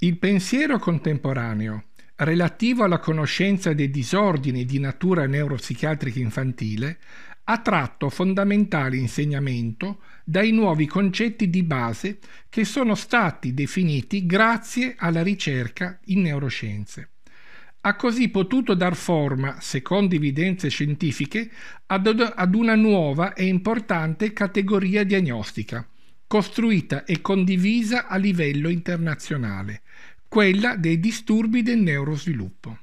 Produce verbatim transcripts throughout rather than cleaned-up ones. Il pensiero contemporaneo relativo alla conoscenza dei disordini di natura neuropsichiatrica infantile ha tratto fondamentale insegnamento dai nuovi concetti di base che sono stati definiti grazie alla ricerca in neuroscienze. Ha così potuto dar forma, secondo evidenze scientifiche, ad, ad una nuova e importante categoria diagnostica, costruita e condivisa a livello internazionale, quella dei disturbi del neurosviluppo.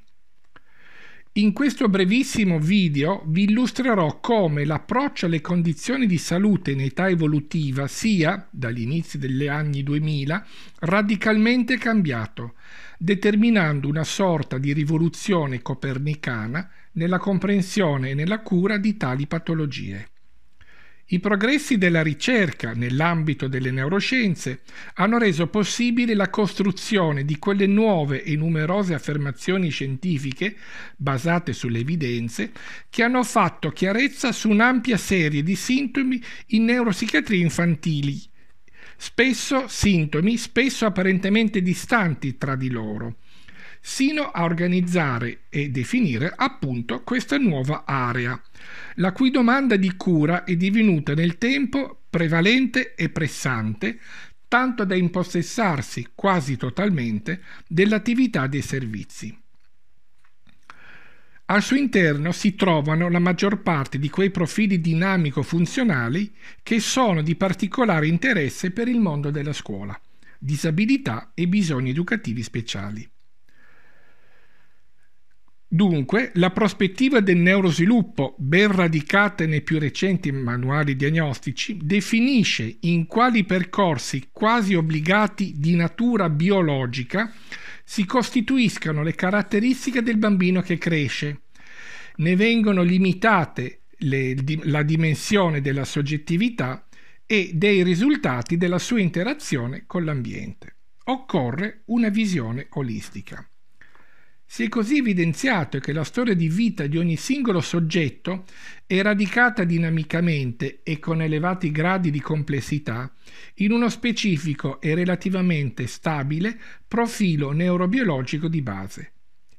In questo brevissimo video vi illustrerò come l'approccio alle condizioni di salute in età evolutiva sia, dagli inizi degli anni duemila, radicalmente cambiato, determinando una sorta di rivoluzione copernicana nella comprensione e nella cura di tali patologie. I progressi della ricerca nell'ambito delle neuroscienze hanno reso possibile la costruzione di quelle nuove e numerose affermazioni scientifiche basate sulle evidenze che hanno fatto chiarezza su un'ampia serie di sintomi in neuropsichiatria infantili, spesso sintomi spesso apparentemente distanti tra di loro, sino a organizzare e definire appunto questa nuova area, la cui domanda di cura è divenuta nel tempo prevalente e pressante, tanto da impossessarsi quasi totalmente dell'attività dei servizi. Al suo interno si trovano la maggior parte di quei profili dinamico-funzionali che sono di particolare interesse per il mondo della scuola, disabilità e bisogni educativi speciali. Dunque, la prospettiva del neurosviluppo, ben radicata nei più recenti manuali diagnostici, definisce in quali percorsi quasi obbligati di natura biologica si costituiscano le caratteristiche del bambino che cresce. Ne vengono limitate le, la dimensione della soggettività e dei risultati della sua interazione con l'ambiente. Occorre una visione olistica. Si è così evidenziato che la storia di vita di ogni singolo soggetto è radicata dinamicamente e con elevati gradi di complessità in uno specifico e relativamente stabile profilo neurobiologico di base.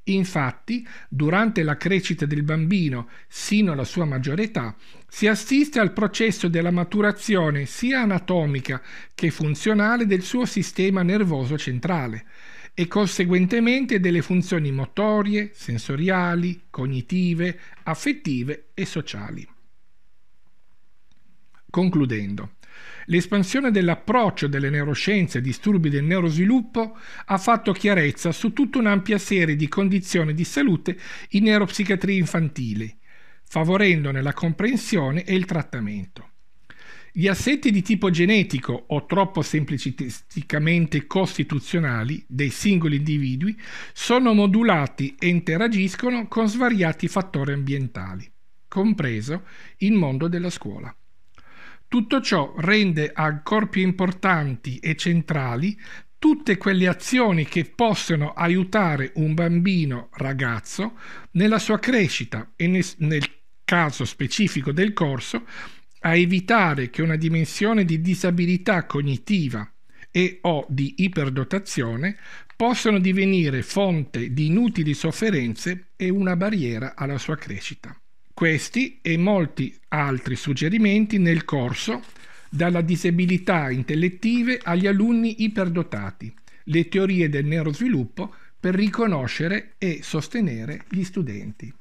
Infatti, durante la crescita del bambino sino alla sua maggiore età, si assiste al processo della maturazione sia anatomica che funzionale del suo sistema nervoso centrale, e conseguentemente delle funzioni motorie, sensoriali, cognitive, affettive e sociali. Concludendo, l'espansione dell'approccio delle neuroscienze ai disturbi del neurosviluppo ha fatto chiarezza su tutta un'ampia serie di condizioni di salute in neuropsichiatria infantile, favorendone la comprensione e il trattamento. Gli assetti di tipo genetico o troppo semplicisticamente costituzionali dei singoli individui sono modulati e interagiscono con svariati fattori ambientali, compreso il mondo della scuola. Tutto ciò rende ancor più importanti e centrali tutte quelle azioni che possono aiutare un bambino ragazzo nella sua crescita e nel, nel caso specifico del corso a evitare che una dimensione di disabilità cognitiva e o di iperdotazione possano divenire fonte di inutili sofferenze e una barriera alla sua crescita. Questi e molti altri suggerimenti nel corso, dalla disabilità intellettive agli alunni iperdotati, le teorie del neurosviluppo per riconoscere e sostenere gli studenti.